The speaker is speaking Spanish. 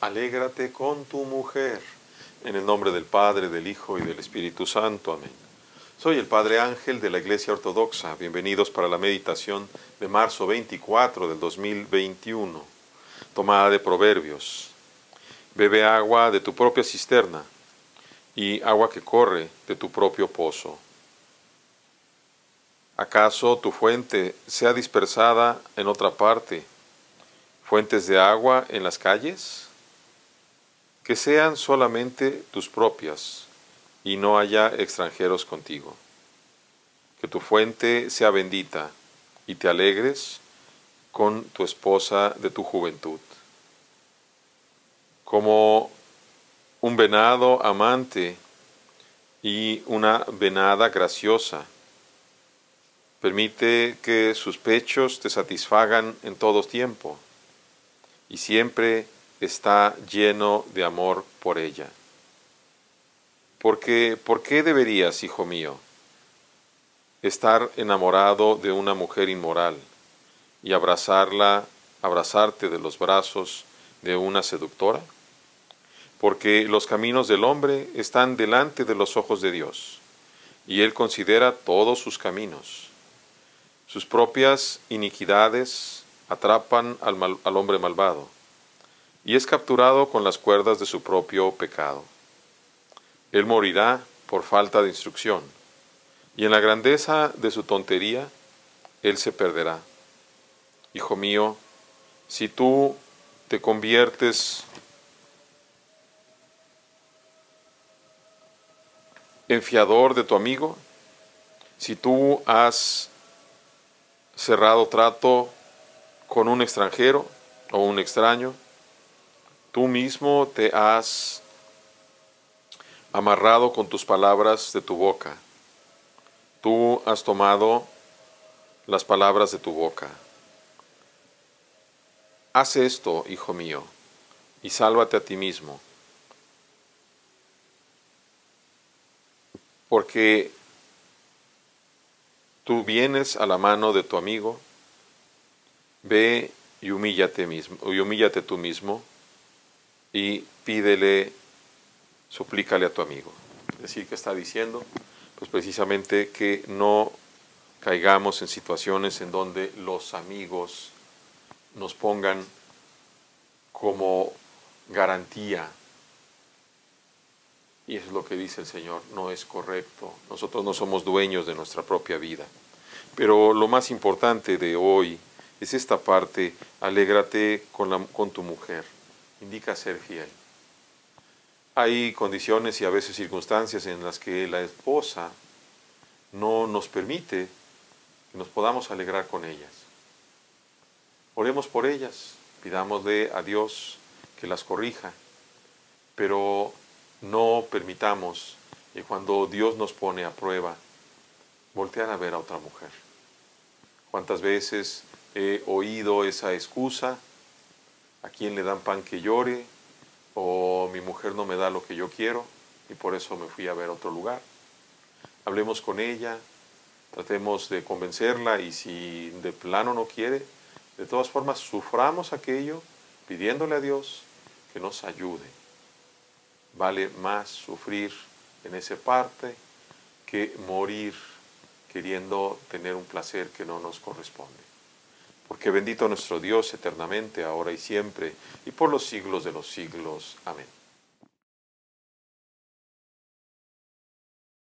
Alégrate con tu mujer. En el nombre del Padre, del Hijo y del Espíritu Santo. Amén. Soy el Padre Ángel de la Iglesia Ortodoxa. Bienvenidos para la meditación de marzo 24 del 2021. Tomada de Proverbios. Bebe agua de tu propia cisterna y agua que corre de tu propio pozo. ¿Acaso tu fuente sea dispersada en otra parte? ¿Fuentes de agua en las calles? Que sean solamente tus propias, y no haya extranjeros contigo. Que tu fuente sea bendita, y te alegres con tu esposa de tu juventud. Como un venado amante y una venada graciosa, permite que sus pechos te satisfagan en todo tiempo, y siempre está lleno de amor por ella. Porque, ¿por qué deberías, hijo mío, estar enamorado de una mujer inmoral y abrazarte de los brazos de una seductora? Porque los caminos del hombre están delante de los ojos de Dios, y Él considera todos sus caminos. Sus propias iniquidades atrapan al hombre malvado, y es capturado con las cuerdas de su propio pecado. Él morirá por falta de instrucción, y en la grandeza de su tontería, él se perderá. Hijo mío, si tú te conviertes en fiador de tu amigo, si tú has cerrado trato con un extranjero o un extraño, tú mismo te has amarrado con tus palabras de tu boca. Tú has tomado las palabras de tu boca. Haz esto, hijo mío, y sálvate a ti mismo, porque tú vienes a la mano de tu amigo. Ve y humíllate tú mismo, y pídele, suplícale a tu amigo. Es decir, ¿qué está diciendo? Pues precisamente que no caigamos en situaciones en donde los amigos nos pongan como garantía. Y eso es lo que dice el Señor, no es correcto. Nosotros no somos dueños de nuestra propia vida. Pero lo más importante de hoy es esta parte: alégrate con tu mujer. Indica ser fiel. Hay condiciones y a veces circunstancias en las que la esposa no nos permite que nos podamos alegrar con ellas. Oremos por ellas, pidámosle a Dios que las corrija, pero no permitamos que cuando Dios nos pone a prueba, voltear a ver a otra mujer. ¿Cuántas veces he oído esa excusa? ¿A quién le dan pan que llore? O mi mujer no me da lo que yo quiero y por eso me fui a ver a otro lugar. Hablemos con ella, tratemos de convencerla, y si de plano no quiere, de todas formas suframos aquello pidiéndole a Dios que nos ayude. Vale más sufrir en esa parte que morir queriendo tener un placer que no nos corresponde. Porque bendito nuestro Dios eternamente, ahora y siempre, y por los siglos de los siglos. Amén.